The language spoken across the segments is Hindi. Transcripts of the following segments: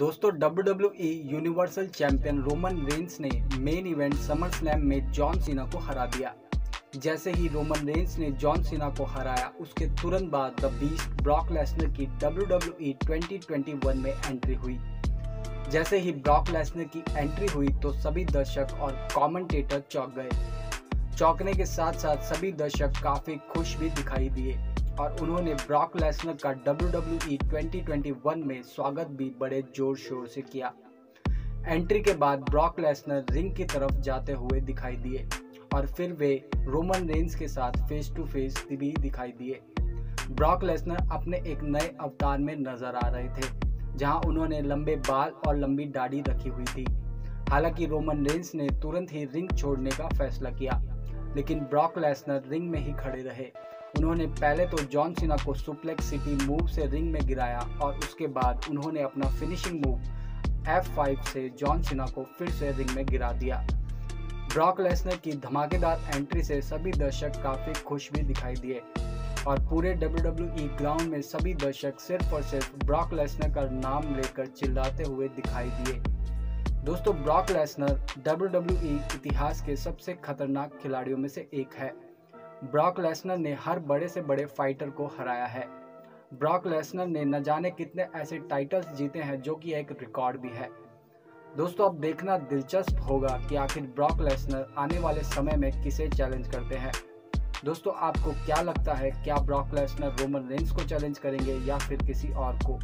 दोस्तों WWE universal champion Roman Reigns ने मेन इवेंट समर स्लैम में जॉन सीना को हरा दिया। जैसे ही रोमन रेंस ने जॉन सीना को हराया, उसके तुरंत बाद द बीस्ट ब्रॉक लेसनर की WWE 2021 में एंट्री हुई। जैसे ही ब्रॉक लेसनर की एंट्री हुई तो सभी दर्शक और कमेंटेटर चौंक गए। चौंकने के साथ साथ सभी दर्शक काफी खुश भी दिखाई दिए और उन्होंने ब्रॉक लेसनर का WWE 2021 में स्वागत भी बड़े जोर शोर से किया। एंट्री के बाद ब्रॉक लेसनर रिंग की तरफ जाते हुए दिखाई दिए और फिर वे रोमन रेंस के साथ फेस टू फेस भी दिखाई दिए। ब्रॉक लेसनर अपने एक नए अवतार में नजर आ रहे थे, जहां उन्होंने लंबे बाल और लंबी दाढ़ी रखी हुई थी। हालांकि रोमन रेंस ने तुरंत ही रिंग छोड़ने का फैसला किया, लेकिन ब्रॉक लेसनर रिंग में ही खड़े रहे। उन्होंने पहले तो जॉन सीना को सुप्लेक्स सिटी मूव से रिंग में गिराया और उसके बाद उन्होंने अपना फिनिशिंग मूव F-5 से जॉन सीना को फिर से रिंग में गिरा दिया। ब्रॉक लेसनर की धमाकेदार एंट्री से सभी दर्शक काफी खुश भी दिखाई दिए और पूरे WWE ग्राउंड में सभी दर्शक सिर्फ और सिर्फ ब्रॉक लेसनर का नाम लेकर चिल्लाते हुए दिखाई दिए। दोस्तों, ब्रॉक लेसनर WWE इतिहास के सबसे खतरनाक खिलाड़ियों में से एक है। ब्रॉक लेसनर ने हर बड़े से बड़े फाइटर को हराया है। ब्रॉक लेसनर ने न जाने कितने ऐसे टाइटल्स जीते हैं, जो कि एक रिकॉर्ड भी है। दोस्तों, अब देखना दिलचस्प होगा कि आखिर ब्रॉक लेसनर आने वाले समय में किसे चैलेंज करते हैं। दोस्तों, आपको क्या लगता है, क्या ब्रॉक लेसनर रोमन रेंस को चैलेंज करेंगे या फिर किसी और को?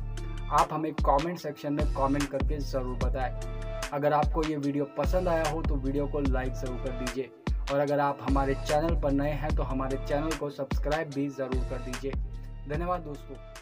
आप हमें कमेंट सेक्शन में कमेंट करके ज़रूर बताएं। अगर आपको ये वीडियो पसंद आया हो तो वीडियो को लाइक ज़रूर कर दीजिए और अगर आप हमारे चैनल पर नए हैं तो हमारे चैनल को सब्सक्राइब भी ज़रूर कर दीजिए। धन्यवाद दोस्तों।